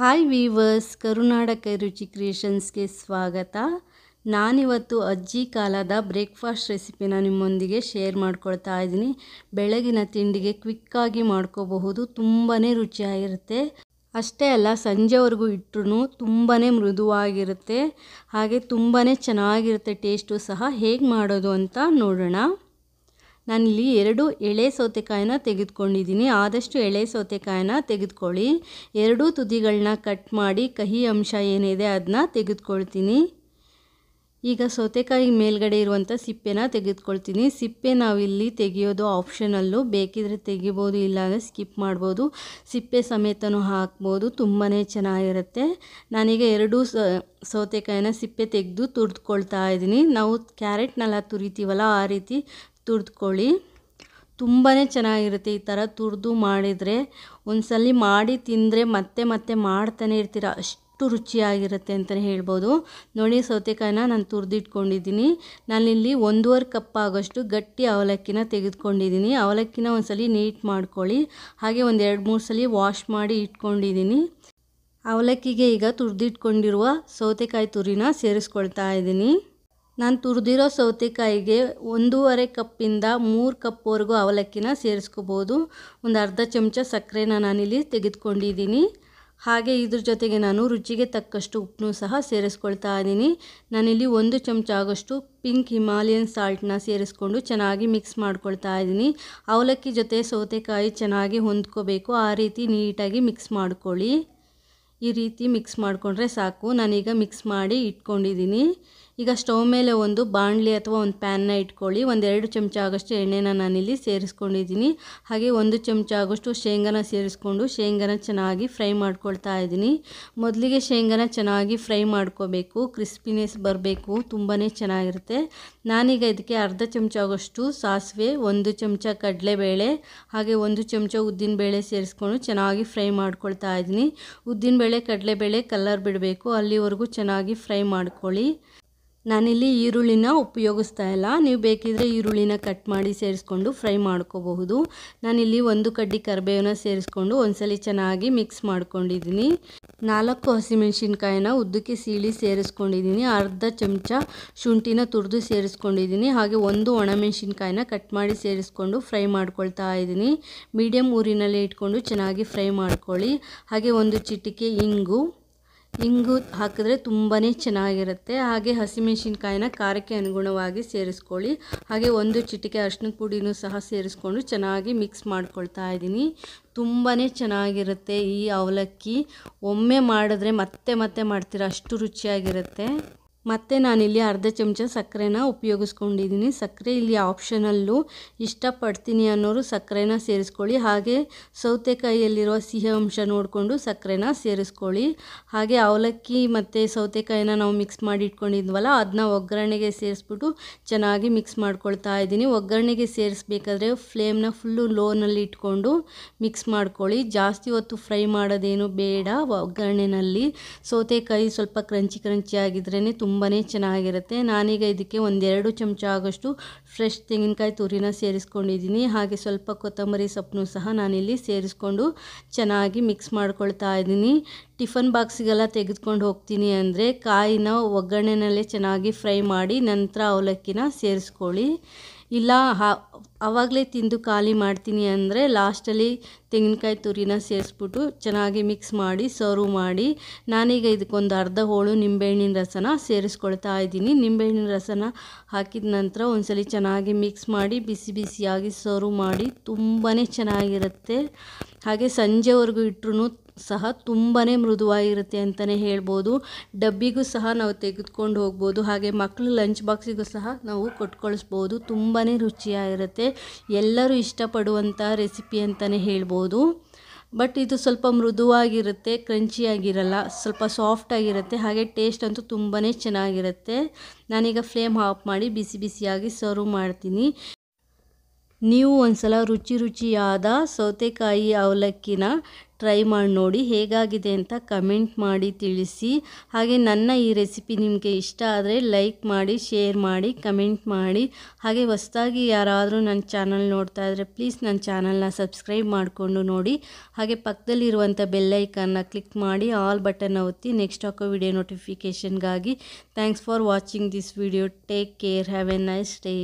Hi viewers, ಕರುನಾಡ ಕೈ ರುಚಿ ಕ್ರಿಯೇಷನ್ಸ್ಗೆ ಸ್ವಾಗತ. ನಾನಿವತ್ತು ಅಜ್ಜಿ ಕಾಲದ ಬ್ರೇಕ್ಫಾಸ್ಟ್ ರೆಸಿಪಿನ ನಿಮ್ಮೊಂದಿಗೆ ಶೇರ್ ಮಾಡ್ಕೊಳ್ತಾ ಇದ್ದೀನಿ. ಬೆಳಗಿನ ತಿಂಡಿಗೆ ಕ್ವಿಕ್ಕಾಗಿ ಮಾಡ್ಕೋಬಹುದು, ತುಂಬಾ ರುಚಿಯಾಗಿರುತ್ತೆ. ಅಷ್ಟೇ ಅಲ್ಲ, ಸಂಜೆವರೆಗೂ ಇಟ್ಟರೂ ತುಂಬಾ ಮೃದುವಾಗಿರುತ್ತೆ, ಹಾಗೆ ತುಂಬಾ ಚೆನ್ನಾಗಿರುತ್ತೆ ಟೇಸ್ಟು ಸಹ. ಹೇಗೆ ಮಾಡೋದು ಅಂತ ನೋಡೋಣ. ನಾನಿಲ್ಲಿ ಎರಡು ಎಳೆ ಸೌತೆಕಾಯಿನ ತೆಗೆದುಕೊಂಡಿದ್ದೀನಿ. ಆದಷ್ಟು ಎಳೆ ಸೌತೆಕಾಯಿನ ತೆಗೆದುಕೊಳ್ಳಿ. ಎರಡೂ ತುದಿಗಳನ್ನ ಕಟ್ ಮಾಡಿ ಕಹಿ ಅಂಶ ಏನಿದೆ ಅದನ್ನ ತೆಗೆದುಕೊಳ್ತೀನಿ. ಈಗ ಸೌತೆಕಾಯಿ ಮೇಲ್ಗಡೆ ಇರುವಂಥ ಸಿಪ್ಪೆನ ತೆಗೆದುಕೊಳ್ತೀನಿ. ಸಿಪ್ಪೆ ನಾವಿಲ್ಲಿ ತೆಗೆಯೋದು ಆಪ್ಷನಲ್ಲು, ಬೇಕಿದ್ರೆ ತೆಗಿಬೋದು, ಇಲ್ಲಾಂದರೆ ಸ್ಕಿಪ್ ಮಾಡ್ಬೋದು. ಸಿಪ್ಪೆ ಸಮೇತನೂ ಹಾಕ್ಬೋದು, ತುಂಬಾ ಚೆನ್ನಾಗಿರುತ್ತೆ. ನಾನೀಗ ಎರಡೂ ಸೌತೆಕಾಯಿನ ಸಿಪ್ಪೆ ತೆಗೆದು ತುರಿದುಕೊಳ್ತಾ ಇದ್ದೀನಿ. ನಾವು ಕ್ಯಾರೆಟ್ನೆಲ್ಲ ತುರಿತೀವಲ್ಲ, ಆ ರೀತಿ ತುರಿದುಕೊಳ್ಳಿ. ತುಂಬಾ ಚೆನ್ನಾಗಿರುತ್ತೆ ಈ ಥರ ತುರಿದು ಮಾಡಿದರೆ. ಒಂದ್ಸಲಿ ಮಾಡಿ ತಿಂದರೆ ಮತ್ತೆ ಮತ್ತೆ ಮಾಡ್ತಾನೆ ಇರ್ತೀರ, ಅಷ್ಟು ರುಚಿಯಾಗಿರುತ್ತೆ ಅಂತಲೇ ಹೇಳ್ಬೋದು. ನೋಡಿ, ಸೌತೆಕಾಯಿನ ನಾನು ತುರಿದಿಟ್ಕೊಂಡಿದ್ದೀನಿ. ನಾನಿಲ್ಲಿ 1.5 ಕಪ್ ಆಗೋಷ್ಟು ಗಟ್ಟಿ ಅವಲಕ್ಕಿನ ತೆಗೆದುಕೊಂಡಿದ್ದೀನಿ. ಅವಲಕ್ಕಿನ ಒಂದ್ಸಲಿ ನೀಟ್ ಮಾಡ್ಕೊಳ್ಳಿ, ಹಾಗೆ ಒಂದು 2-3 ಸಲ ವಾಶ್ ಮಾಡಿ ಇಟ್ಕೊಂಡಿದ್ದೀನಿ. ಅವಲಕ್ಕಿಗೆ ಈಗ ತುರಿದಿಟ್ಕೊಂಡಿರುವ ಸೌತೆಕಾಯಿ ತುರಿನ ಸೇರಿಸ್ಕೊಳ್ತಾ ಇದ್ದೀನಿ. ನಾನು ತುರಿದಿರೋ ಸೌತೆಕಾಯಿಗೆ 1.5 ಕಪ್ಪಿಂದ 3 ಕಪ್ವರೆಗೂ ಅವಲಕ್ಕಿನ ಸೇರಿಸ್ಕೋಬೋದು. ಒಂದು ಅರ್ಧ ಚಮಚ ಸಕ್ಕರೆನ ನಾನಿಲ್ಲಿ ತೆಗೆದುಕೊಂಡಿದ್ದೀನಿ. ಹಾಗೆ ಇದ್ರ ಜೊತೆಗೆ ನಾನು ರುಚಿಗೆ ತಕ್ಕಷ್ಟು ಉಪ್ಪನ್ನು ಸಹ ಸೇರಿಸ್ಕೊಳ್ತಾ ಇದ್ದೀನಿ. ನಾನಿಲ್ಲಿ 1 ಚಮಚ ಆಗೋಷ್ಟು ಪಿಂಕ್ ಹಿಮಾಲಯನ್ ಸಾಲ್ಟನ್ನ ಸೇರಿಸ್ಕೊಂಡು ಚೆನ್ನಾಗಿ ಮಿಕ್ಸ್ ಮಾಡ್ಕೊಳ್ತಾ ಇದ್ದೀನಿ. ಅವಲಕ್ಕಿ ಜೊತೆ ಸೌತೆಕಾಯಿ ಚೆನ್ನಾಗಿ ಹೊಂದ್ಕೋಬೇಕು, ಆ ರೀತಿ ನೀಟಾಗಿ ಮಿಕ್ಸ್ ಮಾಡ್ಕೊಳ್ಳಿ. ಈ ರೀತಿ ಮಿಕ್ಸ್ ಮಾಡಿಕೊಂಡ್ರೆ ಸಾಕು. ನಾನೀಗ ಮಿಕ್ಸ್ ಮಾಡಿ ಇಟ್ಕೊಂಡಿದ್ದೀನಿ. ಈಗ ಸ್ಟವ್ ಮೇಲೆ ಒಂದು ಬಾಣಲಿ ಅಥವಾ ಒಂದು ಪ್ಯಾನ್ನ ಇಟ್ಕೊಳ್ಳಿ. 1-2 ಚಮಚ ಆಗೋಷ್ಟು ಎಣ್ಣೆನ ನಾನಿಲ್ಲಿ ಸೇರಿಸ್ಕೊಂಡಿದ್ದೀನಿ. ಹಾಗೆ 1 ಚಮಚ ಆಗೋಷ್ಟು ಶೇಂಗಾನ ಸೇರಿಸ್ಕೊಂಡು ಶೇಂಗಾನ ಚೆನ್ನಾಗಿ ಫ್ರೈ ಮಾಡ್ಕೊಳ್ತಾ ಇದ್ದೀನಿ. ಮೊದಲಿಗೆ ಶೇಂಗಾನ ಚೆನ್ನಾಗಿ ಫ್ರೈ ಮಾಡ್ಕೋಬೇಕು, ಕ್ರಿಸ್ಪಿನೆಸ್ ಬರಬೇಕು, ತುಂಬಾ ಚೆನ್ನಾಗಿರುತ್ತೆ. ನಾನೀಗ ಇದಕ್ಕೆ 1/2 ಚಮಚ ಆಗೋಷ್ಟು ಸಾಸಿವೆ, 1 ಚಮಚ ಕಡಲೆಬೇಳೆ, ಹಾಗೆ 1 ಚಮಚ ಉದ್ದಿನಬೇಳೆ ಸೇರಿಸ್ಕೊಂಡು ಚೆನ್ನಾಗಿ ಫ್ರೈ ಮಾಡ್ಕೊಳ್ತಾ ಇದ್ದೀನಿ. ಉದ್ದಿನಬೇಳೆ ಕಡಲೆಬೇಳೆ ಕಲರ್ ಬಿಡಬೇಕು, ಅಲ್ಲಿವರೆಗೂ ಚೆನ್ನಾಗಿ ಫ್ರೈ ಮಾಡ್ಕೊಳ್ಳಿ. ನಾನಿಲ್ಲಿ ಈರುಳ್ಳಿನ ಉಪಯೋಗಿಸ್ತಾ ಇಲ್ಲ, ನೀವು ಬೇಕಿದ್ರೆ ಈರುಳ್ಳಿನ ಕಟ್ ಮಾಡಿ ಸೇರಿಸ್ಕೊಂಡು ಫ್ರೈ ಮಾಡ್ಕೋಬಹುದು. ನಾನಿಲ್ಲಿ 1 ಕಡ್ಡಿ ಕರಿಬೇವನ್ನ ಸೇರಿಸ್ಕೊಂಡು ಒಂದ್ಸಲಿ ಚೆನ್ನಾಗಿ ಮಿಕ್ಸ್ ಮಾಡ್ಕೊಂಡಿದ್ದೀನಿ. 4 ಹಸಿಮೆಣಸಿನ್ಕಾಯಿನ ಉದ್ದಕ್ಕೆ ಸೀಳಿ ಸೇರಿಸ್ಕೊಂಡಿದ್ದೀನಿ. 1/2 ಚಮಚ ಶುಂಠಿನ ತುರಿದು ಸೇರಿಸ್ಕೊಂಡಿದ್ದೀನಿ. ಹಾಗೆ 1 ಒಣಮೆಣಸಿನ್ಕಾಯಿನ ಕಟ್ ಮಾಡಿ ಸೇರಿಸ್ಕೊಂಡು ಫ್ರೈ ಮಾಡ್ಕೊಳ್ತಾ ಇದ್ದೀನಿ. ಮೀಡಿಯಮ್ ಊರಿನಲ್ಲಿ ಇಟ್ಕೊಂಡು ಚೆನ್ನಾಗಿ ಫ್ರೈ ಮಾಡ್ಕೊಳ್ಳಿ. ಹಾಗೆ 1 ಚಿಟಿಕೆ ಇಂಗು ಹಾಕಿದ್ರೆ ತುಂಬಾ ಚೆನ್ನಾಗಿರುತ್ತೆ. ಹಾಗೆ ಹಸಿಮೆಣಸಿನ್ಕಾಯಿನ ಖಾರಕ್ಕೆ ಅನುಗುಣವಾಗಿ ಸೇರಿಸ್ಕೊಳ್ಳಿ. ಹಾಗೆ 1 ಚಿಟಿಕೆ ಅರಿಶಿನ ಪುಡಿನೂ ಸಹ ಸೇರಿಸ್ಕೊಂಡು ಚೆನ್ನಾಗಿ ಮಿಕ್ಸ್ ಮಾಡ್ಕೊಳ್ತಾ ಇದ್ದೀನಿ. ತುಂಬಾ ಚೆನ್ನಾಗಿರುತ್ತೆ ಈ ಅವಲಕ್ಕಿ. ಒಮ್ಮೆ ಮಾಡಿದ್ರೆ ಮತ್ತೆ ಮತ್ತೆ ಮಾಡ್ತೀರ, ಅಷ್ಟು ರುಚಿಯಾಗಿರುತ್ತೆ. ಮತ್ತು ನಾನಿಲ್ಲಿ 1/2 ಚಮಚ ಸಕ್ಕರೆನ ಉಪಯೋಗಿಸ್ಕೊಂಡಿದ್ದೀನಿ. ಸಕ್ಕರೆ ಇಲ್ಲಿ ಆಪ್ಷನಲ್ಲು, ಇಷ್ಟಪಡ್ತೀನಿ ಅನ್ನೋರು ಸಕ್ಕರೆನ ಸೇರಿಸ್ಕೊಳ್ಳಿ. ಹಾಗೆ ಸೌತೆಕಾಯಿಯಲ್ಲಿರುವ ಸಿಹಿ ಅಂಶ ನೋಡಿಕೊಂಡು ಸಕ್ಕರೆನ ಸೇರಿಸ್ಕೊಳ್ಳಿ. ಹಾಗೆ ಅವಲಕ್ಕಿ ಮತ್ತು ಸೌತೆಕಾಯಿನ ನಾವು ಮಿಕ್ಸ್ ಮಾಡಿ ಇಟ್ಕೊಂಡಿದ್ವಲ್ಲ, ಅದನ್ನ ಒಗ್ಗರಣೆಗೆ ಸೇರಿಸ್ಬಿಟ್ಟು ಚೆನ್ನಾಗಿ ಮಿಕ್ಸ್ ಮಾಡ್ಕೊಳ್ತಾ ಇದ್ದೀನಿ. ಒಗ್ಗರಣೆಗೆ ಸೇರಿಸ್ಬೇಕಾದ್ರೆ ಫ್ಲೇಮ್ನ ಫುಲ್ಲು ಲೋನಲ್ಲಿ ಇಟ್ಕೊಂಡು ಮಿಕ್ಸ್ ಮಾಡ್ಕೊಳ್ಳಿ. ಜಾಸ್ತಿ ಹೊತ್ತು ಫ್ರೈ ಮಾಡೋದೇನು ಬೇಡ. ಒಗ್ಗರಣೆಯಲ್ಲಿ ಸೌತೆಕಾಯಿ ಸ್ವಲ್ಪ ಕ್ರಂಚಿ ಕ್ರಂಚಿ ಆಗಿದ್ರೇ ತುಂಬಾ ಚೆನ್ನಾಗಿರುತ್ತೆ. ನಾನೀಗ ಇದಕ್ಕೆ 1-2 ಚಮಚ ಆಗೋಷ್ಟು ಫ್ರೆಶ್ ತೆಂಗಿನಕಾಯಿ ತುರಿನ ಸೇರಿಸ್ಕೊಂಡಿದ್ದೀನಿ. ಹಾಗೆ ಸ್ವಲ್ಪ ಕೊತ್ತಂಬರಿ ಸೊಪ್ಪನ್ನು ಸಹ ನಾನಿಲ್ಲಿ ಸೇರಿಸ್ಕೊಂಡು ಚೆನ್ನಾಗಿ ಮಿಕ್ಸ್ ಮಾಡ್ಕೊಳ್ತಾ ಇದ್ದೀನಿ. ಟಿಫನ್ ಬಾಕ್ಸಿಗೆಲ್ಲ ತೆಗೆದುಕೊಂಡು ಹೋಗ್ತೀನಿ ಅಂದರೆ ಕಾಯಿನ ಒಗ್ಗರಣೆಯಲ್ಲೇ ಚೆನ್ನಾಗಿ ಫ್ರೈ ಮಾಡಿ ನಂತರ ಅವಲಕ್ಕಿನ ಸೇರಿಸ್ಕೊಳ್ಳಿ. ಇಲ್ಲ ಆವಾಗಲೇ ತಿಂದು ಖಾಲಿ ಮಾಡ್ತೀನಿ ಅಂದರೆ ಲಾಸ್ಟಲ್ಲಿ ತೆಂಗಿನಕಾಯಿ ತುರಿನ ಸೇರಿಸ್ಬಿಟ್ಟು ಚೆನ್ನಾಗಿ ಮಿಕ್ಸ್ ಮಾಡಿ ಸರ್ವ್ ಮಾಡಿ. ನಾನೀಗ ಇದಕ್ಕೊಂದು ಅರ್ಧ ಹೋಳು ನಿಂಬೆಹಣ್ಣಿನ ರಸನ ಸೇರಿಸ್ಕೊಳ್ತಾ ಇದ್ದೀನಿ. ನಿಂಬೆಹಣ್ಣಿನ ರಸನ ಹಾಕಿದ ನಂತರ ಒಂದ್ಸಲಿ ಚೆನ್ನಾಗಿ ಮಿಕ್ಸ್ ಮಾಡಿ ಬಿಸಿ ಬಿಸಿಯಾಗಿ ಸರ್ವ್ ಮಾಡಿ, ತುಂಬಾ ಚೆನ್ನಾಗಿರುತ್ತೆ. ಹಾಗೆ ಸಂಜೆವರೆಗೂ ಇಟ್ಟರೂ ಸಹ ತುಂಬಾ ಮೃದುವಾಗಿರುತ್ತೆ ಅಂತಲೇ ಹೇಳ್ಬೋದು. ಡಬ್ಬಿಗೂ ಸಹ ನಾವು ತೆಗೆದುಕೊಂಡು ಹೋಗ್ಬೋದು, ಹಾಗೆ ಮಕ್ಕಳು ಲಂಚ್ ಬಾಕ್ಸಿಗೂ ಸಹ ನಾವು ಕೊಟ್ಕೊಳಿಸ್ಬೋದು. ತುಂಬಾ ರುಚಿಯಾಗಿರುತ್ತೆ, ಎಲ್ಲರೂ ಇಷ್ಟಪಡುವಂಥ ರೆಸಿಪಿ ಅಂತಲೇ ಹೇಳ್ಬೋದು. ಬಟ್ ಇದು ಸ್ವಲ್ಪ ಮೃದುವಾಗಿರುತ್ತೆ, ಕ್ರಂಚಿಯಾಗಿರಲ್ಲ, ಸ್ವಲ್ಪ ಸಾಫ್ಟಾಗಿರುತ್ತೆ. ಹಾಗೆ ಟೇಸ್ಟ್ ಅಂತೂ ತುಂಬಾ ಚೆನ್ನಾಗಿರುತ್ತೆ. ನಾನೀಗ ಫ್ಲೇಮ್ ಆಫ್ ಮಾಡಿ ಬಿಸಿ ಬಿಸಿಯಾಗಿ ಸರ್ವ್ ಮಾಡ್ತೀನಿ. ನೀವು ಒಂದಸಲ ರುಚಿಯಾದ ಸೌತೆಕಾಯಿ ಅವಲಕ್ಕಿನ ಟ್ರೈ ಮಾಡಿ ನೋಡಿ ಹೇಗಾಗಿದೆ ಅಂತ ಕಮೆಂಟ್ ಮಾಡಿ ತಿಳಿಸಿ. ಹಾಗೆ ನನ್ನ ಈ ರೆಸಿಪಿ ನಿಮಗೆ ಇಷ್ಟ ಆದರೆ ಲೈಕ್ ಮಾಡಿ, ಶೇರ್ ಮಾಡಿ, ಕಮೆಂಟ್ ಮಾಡಿ. ಹಾಗೆ ಹೊಸದಾಗಿ ಯಾರಾದರೂ ನನ್ನ ಚಾನಲ್ ನೋಡ್ತಾ ಇದ್ದರೆ ಪ್ಲೀಸ್ ನನ್ನ ಚಾನಲ್ನ ಸಬ್ಸ್ಕ್ರೈಬ್ ಮಾಡಿಕೊಂಡು ನೋಡಿ. ಹಾಗೆ ಪಕ್ಕದಲ್ಲಿರುವಂಥ ಬೆಲ್ ಐಕಾನ್ನ ಕ್ಲಿಕ್ ಮಾಡಿ ಆಲ್ ಬಟನ್ನ ಒತ್ತಿ ನೆಕ್ಸ್ಟ್ ಹಾಕೋ ವಿಡಿಯೋ ನೋಟಿಫಿಕೇಷನ್ಗಾಗಿ. Thanks for watching this video. Take care, have a nice day.